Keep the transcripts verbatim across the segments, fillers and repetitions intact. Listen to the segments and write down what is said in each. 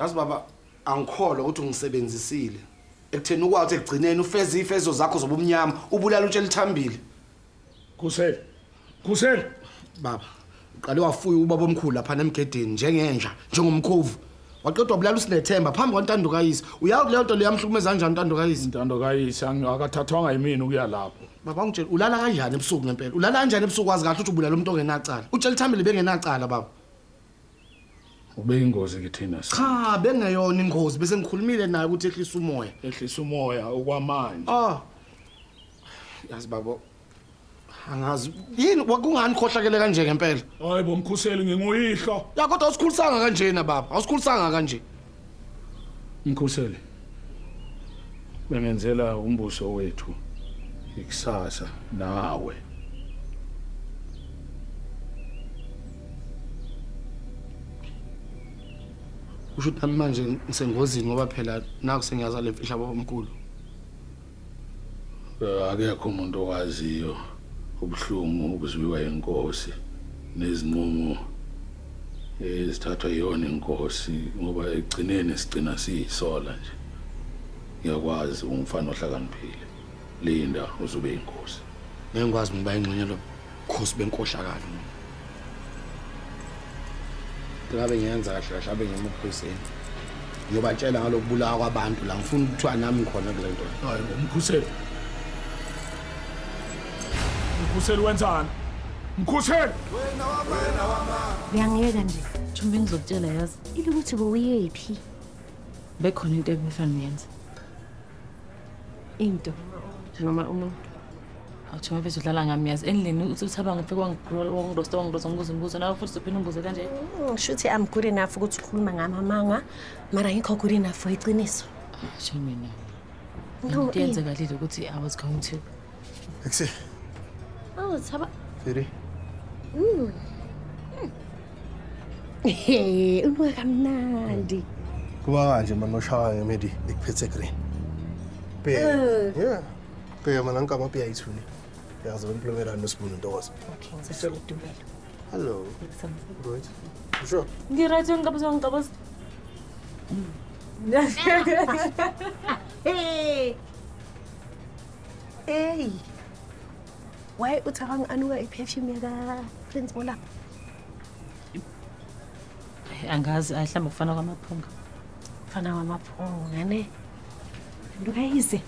Yazi baba angikholwa ukuthi ungisebenzisile ekutheni ukwathi ekugcineni ufeze ifezo zakho zobumnyama ubulala utshe lithambile. Khusela. Khusela baba uqale wafuya ubaba omkhulu lapha nemgedeni njengenja njengomkhovu. Waqedwa bulala uSinethemba phambi kwantando kayise. Uyazi leyo nto leyamhlukumeza kanjani intando kayise? Intando kayise angakathathwa yimini ukuya lapho. Baba ungitshela ulala kanjani ebusuku ngempela? Ulala kanjani ebusuku kwazi kahle ukuthi ubulala umuntu ongenacala? Utshe lithambile bengenacala baba. Ube ingozi ngithina sisi. Cha bengeyona ingozi bese ngikhulumile naye ukuthi ehlisa umoya. Ehlisa umoya okwamanje. Ah. Yazi baba angazi yini kungani khohlakele kanje ngempela? Hayi bomkhuseli nginguyihlo. Ya kodwa usikhulisanga kanje na baba. Awusikhulisanga kanje. Mkhuseli. Bengenzela umbuso wethu ikusasa nawe. Usho uthi manje ngisengozini ngoba phela naku sengiyaza le mfihla bomkhulu. Akekho umuntu owaziyo ubuhlungu obuziwa yenkosi nezinqumo ezithathwa yona inkosi ngoba egcineni sigcina siyisola nje. Ngiyakwazi ungumfana ohlakaniphile. Linda uzube inkosi. Ngengikwazi ngiba ingxenye lobukhosi benkohlakalo. Ngabe ngiyenza kahle kahle abe ngimkhuseli. Ngiyobatshela ngalokubulawa kwabantu la ngifuna ukuthiwa nami khona kule nto. Hayi ngomkhuseli. Mkhuseli wenzani? Mkhuseli. Wena wena wama. Ngiyangeka nje. Thumbe ngizokutshela yazi. Ile ukuthi bowuyephi? Bekhona into ebefana niyenza. Into noma umuntu. Awuthoma bese udlala ngami yazi endlini uthi uthaba ngifike wangigrola wangirosta wangirosta ngibuza umbuzo nawe futhi uphinde umbuze kanje. Ngishuthi I'm good enough ukuthi ukhuluma ngami amanga mara ngikho good enough iqiniso. Shemina. Ngiyenze kahle ukuthi I was going to. Ekse. Oh, uthaba. Firi. Mm. Hey, unwe kamnandi. Kuba kanje manje noshaya medi ekuphethe green. Pe. Yeah. Ke mana ngaka maphi ayithuni. Yazi implementa nosibuno ntokoza. Okay, ngisadumela. Hello. Good. Sure. Ngirathi ngikabuza ngikabuza. Hey. Hey. Why uthanga anuka iperfume yaka Prince Bola? Angazi ahlamba kufana kwamaphunga. Kufana kwamaphunga ne. Ndukayize.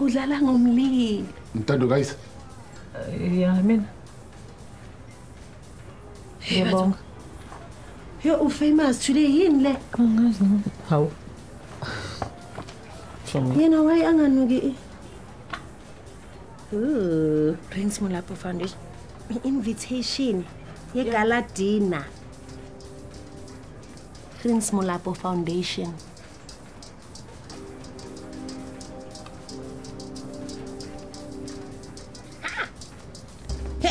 Udlala ngomlilo. Mtando guys. Yeah, I mean. Hey, bong. You're famous today, yini le? Angazi no. How? Shamma. Yena why anganuki? Ooh, Prince Molapo Foundation. Invitation. Ye gala dinner. Prince Molapo Foundation.